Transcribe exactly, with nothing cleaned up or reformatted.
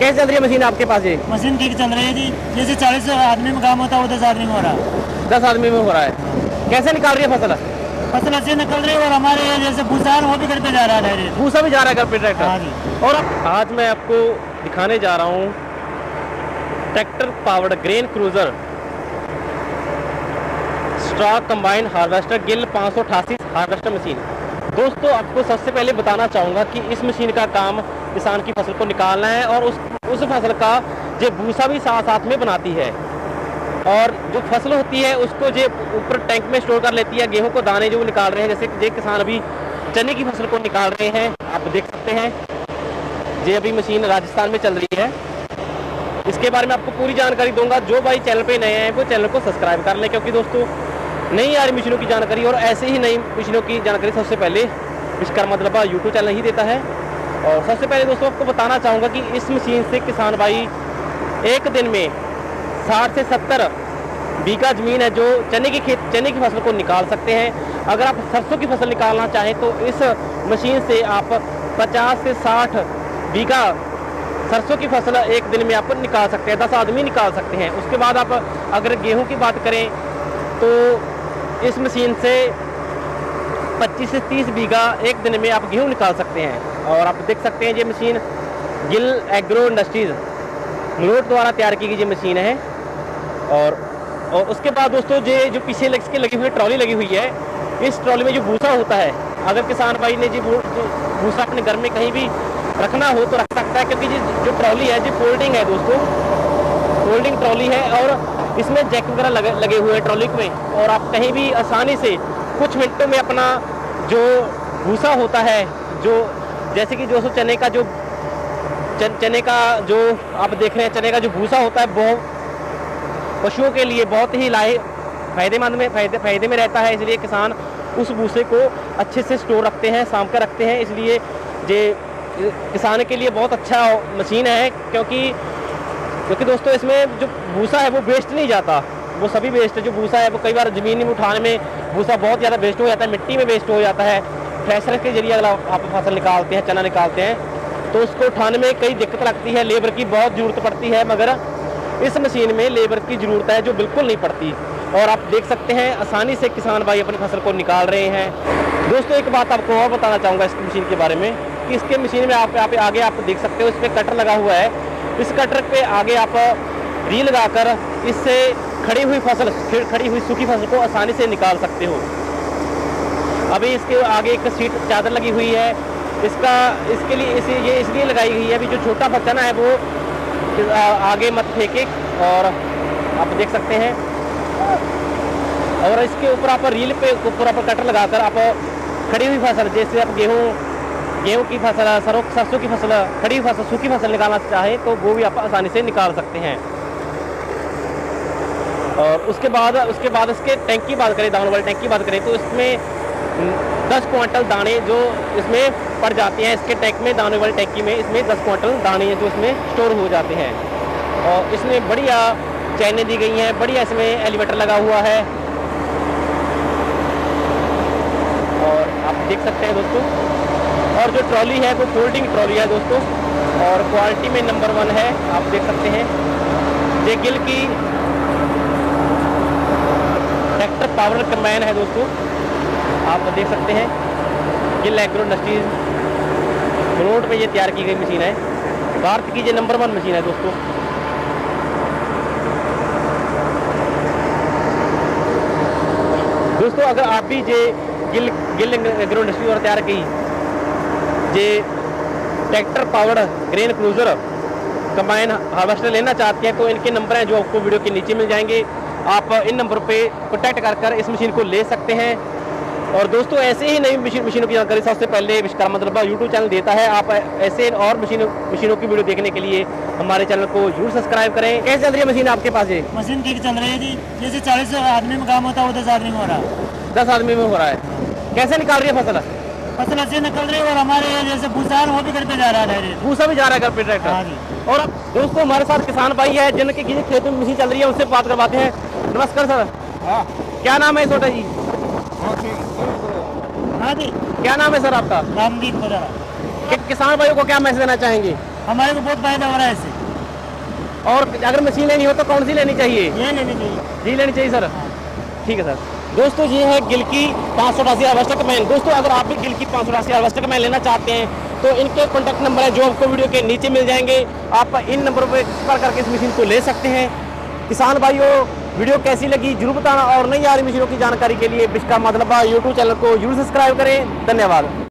कैसे चल रही है मशीन आपके पास? ये मशीन ठीक चल रही है जी, जैसे चालीस आदमी में काम होता है वो दस आदमी में हो रहा है। दस आदमी में हो रहा है। कैसे निकाल रही है फसल? फसल अच्छी निकल रही है और हमारे जैसे भूसा वो भी घर पे जा रहा है, भूसा भी जा रहा है घर पे ट्रैक्टर। और आज मैं आपको दिखाने जा रहा हूँ tractor powered grain cruiser straw combine harvester Gill पाँच सौ अठासी हार्वेस्टर मशीन। दोस्तों आपको सबसे पहले बताना चाहूँगा कि इस मशीन का काम किसान की फसल को निकालना है और उस उस फसल का जो भूसा भी साथ साथ में बनाती है, और जो फसल होती है उसको जो ऊपर टैंक में स्टोर कर लेती है। गेहूं को दाने जो वो निकाल रहे हैं, जैसे जो किसान अभी चने की फसल को निकाल रहे हैं, आप देख सकते हैं ये अभी मशीन राजस्थान में चल रही है। इसके बारे में आपको पूरी जानकारी दूंगा। जो भाई चैनल पे नए हैं वो चैनल को सब्सक्राइब कर लें, क्योंकि दोस्तों नई आ रही मशीनों की जानकारी और ऐसे ही नई मशीनों की जानकारी सबसे पहले विश्वकर्मा दरबा यूट्यूब चैनल ही देता है। और सबसे पहले दोस्तों आपको बताना चाहूँगा कि इस मशीन से किसान भाई एक दिन में साठ से सत्तर बीघा ज़मीन है जो चने की खेत चने की फसल को निकाल सकते हैं। अगर आप सरसों की फसल निकालना चाहें तो इस मशीन से आप पचास से साठ बीघा सरसों की फसल एक दिन में आप निकाल सकते हैं, दस आदमी निकाल सकते हैं। उसके बाद आप अगर गेहूं की बात करें तो इस मशीन से पच्चीस से तीस बीघा एक दिन में आप गेहूं निकाल सकते हैं। और आप देख सकते हैं ये मशीन गिल एग्रो इंडस्ट्रीज ग्लोट द्वारा तैयार की गई ये मशीन है। और और उसके बाद दोस्तों ये जो पीछे लग के लगी हुई ट्रॉली लगी हुई है, इस ट्रॉली में जो भूसा होता है, अगर किसान भाई ने जी भूसा अपने घर में कहीं भी रखना हो तो रख सकता है, क्योंकि जी जो ट्रॉली है जी फोल्डिंग है दोस्तों, फोल्डिंग ट्रॉली है और इसमें जैक वगैरह लगे, लगे हुए हैं ट्रॉली में। और आप कहीं भी आसानी से कुछ मिनटों में अपना जो भूसा होता है, जो जैसे कि जो चने का जो चने का जो आप देख रहे हैं चने का जो भूसा होता है वो पशुओं के लिए बहुत ही लाभ फायदेमंद में फायदे फायदे में रहता है। इसलिए किसान उस भूसे को अच्छे से स्टोर रखते हैं, सांभ कर रखते हैं। इसलिए ये किसान के लिए बहुत अच्छा मशीन है, क्योंकि क्योंकि दोस्तों इसमें जो भूसा है वो वेस्ट नहीं जाता, वो सभी वेस्ट जो भूसा है वो कई बार ज़मीन में उठाने में भूसा बहुत ज़्यादा वेस्ट हो जाता है, मिट्टी में वेस्ट हो जाता है। थ्रेशर के जरिए अगर आप फसल निकालते हैं, चना निकालते हैं, तो उसको उठाने में कई दिक्कत लगती है, लेबर की बहुत ज़रूरत पड़ती है, मगर इस मशीन में लेबर की ज़रूरत है जो बिल्कुल नहीं पड़ती। और आप देख सकते हैं आसानी से किसान भाई अपनी फसल को निकाल रहे हैं। दोस्तों एक बात आपको और बताना चाहूँगा इस मशीन के बारे में कि इसके मशीन में आप, आप आगे आप देख सकते हो इस पर कटर लगा हुआ है। इस कटर पे आगे आप री लगा कर इससे खड़ी हुई फसल फिर खड़ी हुई सूखी फसल को आसानी से निकाल सकते हो। अभी इसके आगे एक सीट चादर लगी हुई है, इसका इसके लिए इसी ये इसलिए लगाई गई है अभी जो छोटा फसना है वो आगे मत फेंके। और आप देख सकते हैं और इसके ऊपर आप रील पे ऊपर आप कटर लगाकर आप खड़ी हुई फसल, जैसे आप गेहूँ गेहूँ की फसल, सरों सरसों की फसल, खड़ी हुई फसल, सूखी फसल निकालना चाहे तो वो भी आप आसानी से निकाल सकते हैं। और उसके बाद उसके बाद इसके टैंक की बात करें, दानों वाले टैंक की बात करें तो इसमें दस क्वांटल दाने जो इसमें पड़ जाते हैं, इसके टैंक में दाने वाली टैंकी में इसमें दस क्वांटल दाने जो इसमें स्टोर हो जाते हैं। और इसमें बढ़िया चैनें दी गई हैं, बढ़िया इसमें एलिवेटर लगा हुआ है। और आप देख सकते हैं दोस्तों, और जो ट्रॉली है वो फोल्डिंग ट्रॉली है दोस्तों, और क्वालिटी में नंबर वन है। आप देख सकते हैं ये गिल की ट्रैक्टर पावर कंबाइन है दोस्तों, आप देख सकते हैं गिल एग्रो इंडस्ट्रीज रोड पे ये तैयार की गई मशीन है, भारत की ये नंबर वन मशीन है दोस्तों। दोस्तों अगर आप भी ये गिल गिल एग्रो इंडस्ट्रीज द्वारा तैयार की ये tractor powered grain cruiser combine harvester लेना चाहते हैं तो इनके नंबर हैं जो आपको वीडियो के नीचे मिल जाएंगे। आप इन नंबर पे कॉन्टैक्ट कर कर इस मशीन को ले सकते हैं। और दोस्तों ऐसे ही नई मशीनों की जानकारी सबसे पहले विश्वकर्मा दरबार यूट्यूब चैनल देता है। आप ऐसे और मशीनों मशीनों की वीडियो देखने के लिए हमारे चैनल को जरूर सब्सक्राइब करें। कैसे चल रही है मशीन आपके पास? ये मशीन ठीक चल रही है जी, जैसे चालीस आदमी में काम होता है वो दस आदमी में हो रहा है, दस आदमी में हो रहा है। कैसे निकाल रही है फसल? फसल अच्छी निकल रही है और हमारे जैसे भूसा वो भी घर पे जा रहा है, भूसा भी जा रहा है घर पे ट्रैक्टर। और दोस्तों हमारे साथ किसान भाई है जिनके किसी खेतों में मशीन चल रही है, उनसे बात करवाते हैं। नमस्कार सर। हाँ, क्या नाम है छोटा जी? हाँ जी, क्या नाम है सर आपका? रामदीप। किसान भाइयों को क्या मैसेज देना चाहेंगे? हमारे को बहुत फायदा हो रहा है इससे। और अगर मशीन लेनी हो तो कौन सी लेनी चाहिए? ये लेनी चाहिए, ये लेनी चाहिए सर। ठीक है सर। दोस्तों ये है गिल की पाँच सौ अठासी हार्वेस्टर कमैन। दोस्तों अगर आप भी गिल की पाँच सौ अठासी हार्वेस्टर कमैन लेना चाहते हैं तो इनके कॉन्टैक्ट नंबर है जो आपको वीडियो के नीचे मिल जाएंगे। आप इन नंबर पर करके इस मशीन को ले सकते हैं। किसान भाइयों वीडियो कैसी लगी जरूर बताना और नई आ रही मशीनों की जानकारी के लिए विशहकर्मा मतलब यूट्यूब चैनल को जरूर सब्सक्राइब करें। धन्यवाद।